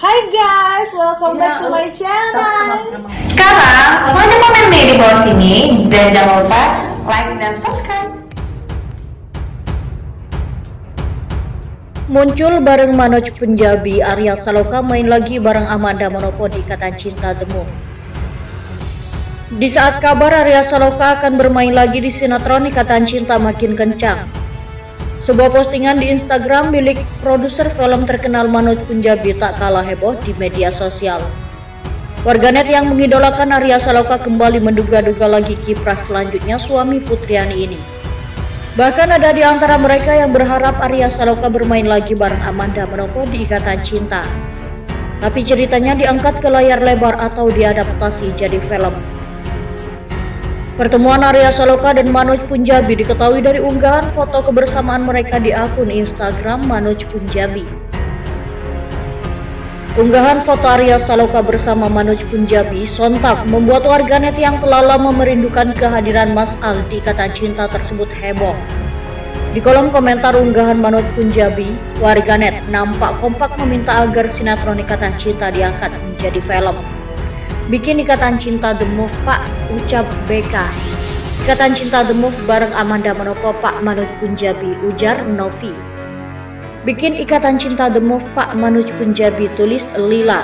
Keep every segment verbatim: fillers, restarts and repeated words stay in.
Hi guys, welcome ya, back to my channel. Sekarang langsung komen nih di bawah sini dan jangan lupa like dan subscribe. Muncul bareng Manoj Punjabi, Arya Saloka main lagi bareng Amanda Manopo di Ikatan Cinta Temu. Di saat kabar Arya Saloka akan bermain lagi di sinetron Ikatan Cinta makin kencang. Sebuah postingan di Instagram milik produser film terkenal Manoj Punjabi tak kalah heboh di media sosial. Warganet yang mengidolakan Arya Saloka kembali menduga-duga lagi kiprah selanjutnya suami Putriani ini. Bahkan ada di antara mereka yang berharap Arya Saloka bermain lagi bareng Amanda Manopo di Ikatan Cinta. Tapi ceritanya diangkat ke layar lebar atau diadaptasi jadi film. Pertemuan Arya Saloka dan Manoj Punjabi diketahui dari unggahan foto kebersamaan mereka di akun Instagram Manoj Punjabi. Unggahan foto Arya Saloka bersama Manoj Punjabi sontak membuat warganet yang telah lama merindukan kehadiran Mas Al di Ikatan Cinta tersebut heboh. Di kolom komentar unggahan Manoj Punjabi, warganet nampak kompak meminta agar sinetron Ikatan Cinta diangkat menjadi film. Bikin Ikatan Cinta The Move Pak, ucap B K. Ikatan Cinta The Move bareng Amanda Manopo Pak Manoj Punjabi, ujar Novi. Bikin Ikatan Cinta The Move Pak Manoj Punjabi, tulis Lila.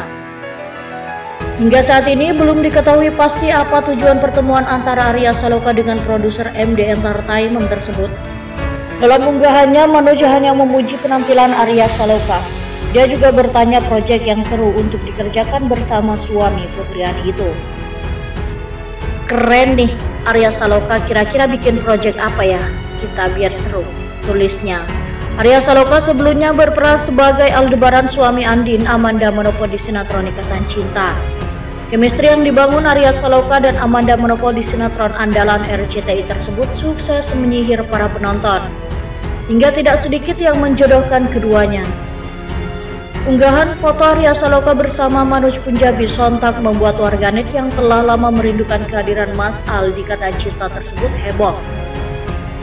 Hingga saat ini belum diketahui pasti apa tujuan pertemuan antara Arya Saloka dengan produser M D Entertainment tersebut. Dalam unggahannya, Manoj hanya memuji penampilan Arya Saloka. Dia juga bertanya proyek yang seru untuk dikerjakan bersama suami Putriani itu. Keren nih Arya Saloka, kira-kira bikin proyek apa ya? Kita biar seru, tulisnya. Arya Saloka sebelumnya berperan sebagai Aldebaran suami Andin, Amanda Manopo di sinetron Ikatan Cinta. Chemistry yang dibangun Arya Saloka dan Amanda Manopo di sinetron andalan R C T I tersebut sukses menyihir para penonton, hingga tidak sedikit yang menjodohkan keduanya. Unggahan foto Arya Saloka bersama Manoj Punjabi sontak membuat warganet yang telah lama merindukan kehadiran Mas Al di Ikatan Cinta tersebut heboh.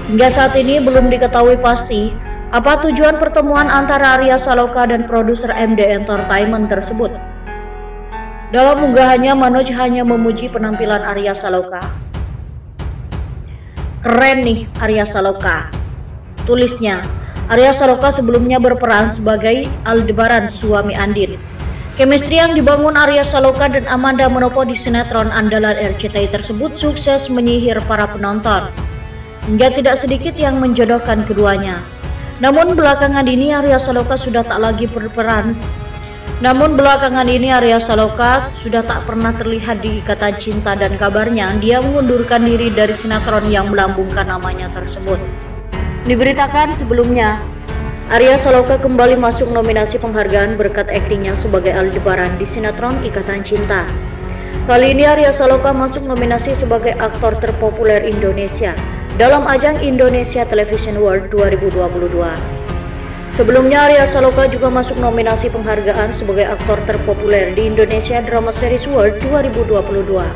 Hingga saat ini belum diketahui pasti apa tujuan pertemuan antara Arya Saloka dan produser M D Entertainment tersebut. Dalam unggahannya, Manoj hanya memuji penampilan Arya Saloka. Keren nih Arya Saloka, tulisnya. Arya Saloka sebelumnya berperan sebagai Aldebaran suami Andin. Chemistry yang dibangun Arya Saloka dan Amanda Manopo di sinetron andalan R C T I tersebut sukses menyihir para penonton, hingga tidak sedikit yang menjodohkan keduanya. Namun belakangan ini Arya Saloka sudah tak lagi berperan. Namun belakangan ini Arya Saloka sudah tak pernah terlihat di Ikatan Cinta dan kabarnya dia mengundurkan diri dari sinetron yang melambungkan namanya tersebut. Diberitakan sebelumnya, Arya Saloka kembali masuk nominasi penghargaan berkat aktingnya sebagai Aldebaran di sinetron Ikatan Cinta. Kali ini Arya Saloka masuk nominasi sebagai aktor terpopuler Indonesia dalam ajang Indonesia Television World dua ribu dua puluh dua. Sebelumnya Arya Saloka juga masuk nominasi penghargaan sebagai aktor terpopuler di Indonesia Drama Series World dua ribu dua puluh dua.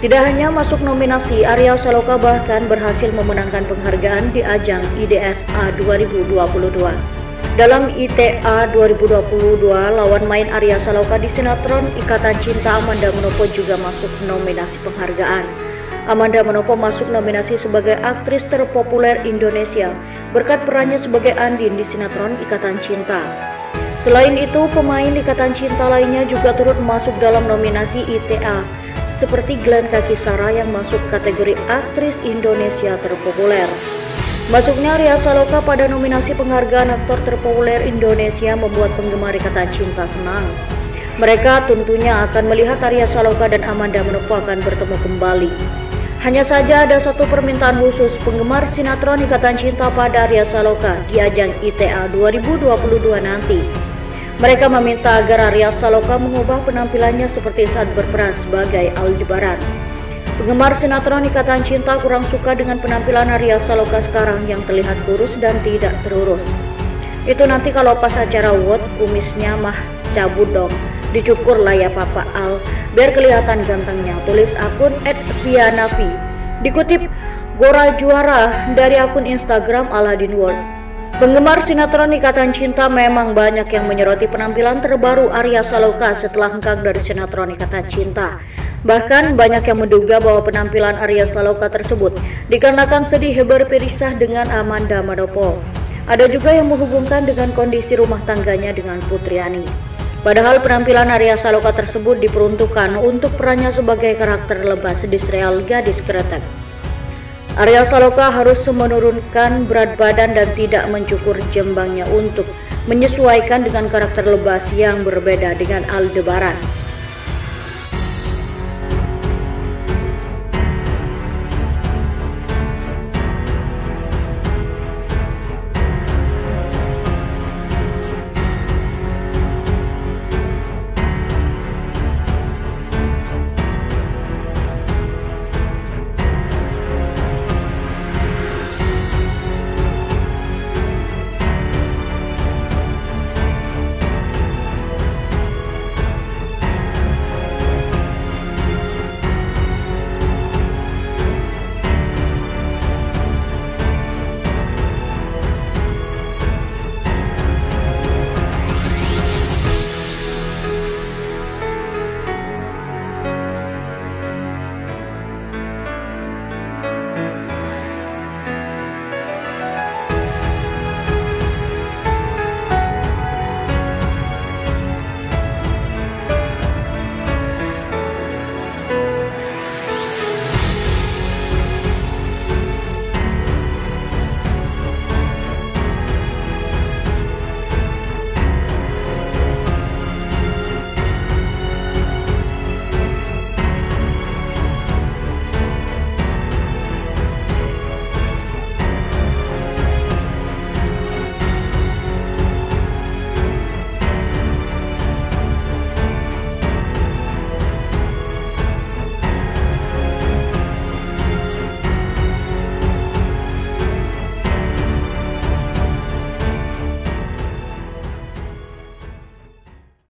Tidak hanya masuk nominasi, Arya Saloka bahkan berhasil memenangkan penghargaan di ajang I D S A dua ribu dua puluh dua. Dalam I T A dua ribu dua puluh dua, lawan main Arya Saloka di sinetron Ikatan Cinta Amanda Manopo juga masuk nominasi penghargaan. Amanda Manopo masuk nominasi sebagai aktris terpopuler Indonesia berkat perannya sebagai Andin di sinetron Ikatan Cinta. Selain itu, pemain Ikatan Cinta lainnya juga turut masuk dalam nominasi I T A, seperti Glenn Kaisara yang masuk kategori aktris Indonesia terpopuler. Masuknya Arya Saloka pada nominasi penghargaan aktor terpopuler Indonesia membuat penggemar Ikatan Cinta senang. Mereka tentunya akan melihat Arya Saloka dan Amanda Manopo akan bertemu kembali. Hanya saja ada satu permintaan khusus penggemar sinetron Ikatan Cinta pada Arya Saloka di ajang I T A dua ribu dua puluh dua nanti. Mereka meminta agar Arya Saloka mengubah penampilannya seperti saat berperan sebagai Aldebaran. Penggemar sinetron Ikatan Cinta kurang suka dengan penampilan Arya Saloka sekarang yang terlihat kurus dan tidak terurus. Itu nanti kalau pas acara World, kumisnya mah cabut dong, dicukur lah ya Papa Al biar kelihatan gantengnya, tulis akun et vianavi. Dikutip Gora Juara dari akun Instagram Aladin World. Penggemar sinetron Ikatan Cinta memang banyak yang menyoroti penampilan terbaru Arya Saloka setelah hengkang dari sinetron Ikatan Cinta. Bahkan banyak yang menduga bahwa penampilan Arya Saloka tersebut dikarenakan sedih berpisah dengan Amanda Manopo. Ada juga yang menghubungkan dengan kondisi rumah tangganya dengan Putriani. Padahal penampilan Arya Saloka tersebut diperuntukkan untuk perannya sebagai karakter Lebas Desreal Gadis Keretek. Arya Saloka harus menurunkan berat badan dan tidak mencukur jembangnya untuk menyesuaikan dengan karakter Lebas yang berbeda dengan Aldebaran.